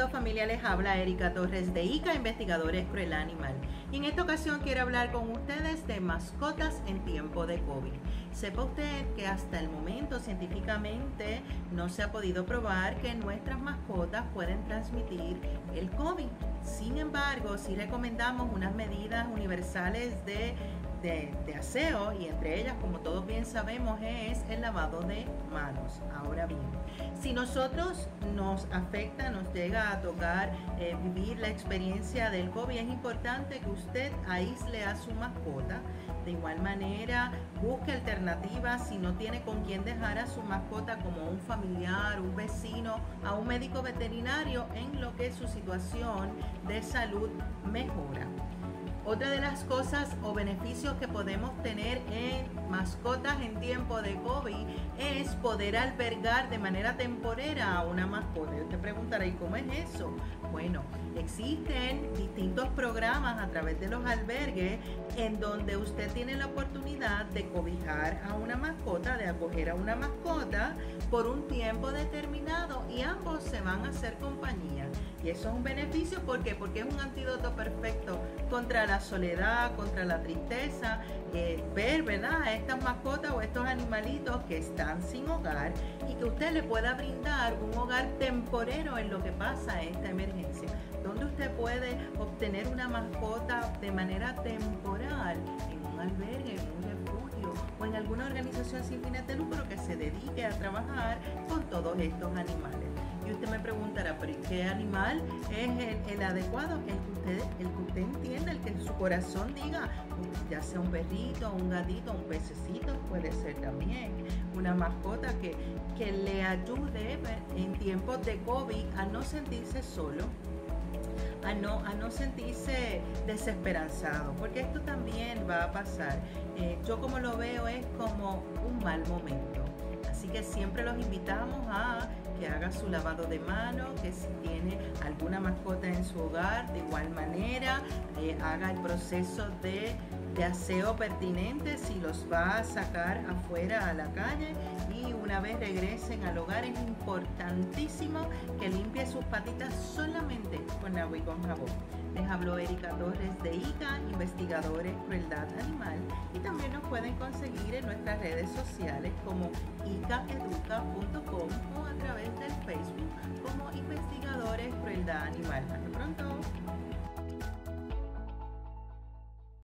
Saludos familia, les habla Erika Torres de ICA Investigadores por el Animal. Y en esta ocasión quiero hablar con ustedes de mascotas en tiempo de COVID. Sepa usted que hasta el momento científicamente no se ha podido probar que nuestras mascotas pueden transmitir el COVID. Sin embargo, sí recomendamos unas medidas universales de aseo, y entre ellas, como todos bien sabemos, es el lavado de manos. Ahora bien, si nosotros nos afecta, nos llega a tocar vivir la experiencia del COVID, es importante que usted aísle a su mascota. De igual manera, busque alternativas si no tiene con quién dejar a su mascota, como un familiar, un vecino, a un médico veterinario, en lo que su situación de salud mejora. Otra de las cosas o beneficios que podemos tener en mascotas en tiempo de COVID es poder albergar de manera temporera a una mascota. Yo te preguntaré, ¿y cómo es eso? Bueno, existen distintos programas a través de los albergues en donde usted tiene la oportunidad de cobijar a una mascota, de acoger a una mascota por un tiempo determinado, y ambos se van a hacer compañía. Y eso es un beneficio, ¿por qué? Porque es un antídoto perfecto contra la soledad, contra la tristeza, ver, ¿verdad?, a estas mascotas o estos animalitos que están sin hogar, y que usted le pueda brindar un hogar temporero en lo que pasa esta emergencia, donde usted puede obtener una mascota de manera temporal en un albergue, en un refugio o en alguna organización sin fines de lucro que se dedique a trabajar con todos estos animales. Y usted me preguntará, ¿pero qué animal es el adecuado? El que usted entienda, el que su corazón diga, ya sea un perrito, un gatito, un pececito, puede ser también una mascota que le ayude en tiempos de COVID a no sentirse solo, a no sentirse desesperanzado, porque esto también va a pasar. Yo como lo veo es como un mal momento. Así que siempre los invitamos a que haga su lavado de mano, que si tiene alguna mascota en su hogar, de igual manera haga el proceso de aseo pertinente si los va a sacar afuera a la calle, y una vez regresen al hogar es importantísimo que limpie sus patitas solamente con agua y con jabón. Les habló Erika Torres de ICA, Investigadores Crueldad Animal, y también nos pueden conseguir en nuestras redes sociales como icaeduca.com o a través del Facebook como Investigadores Crueldad Animal. Hasta pronto.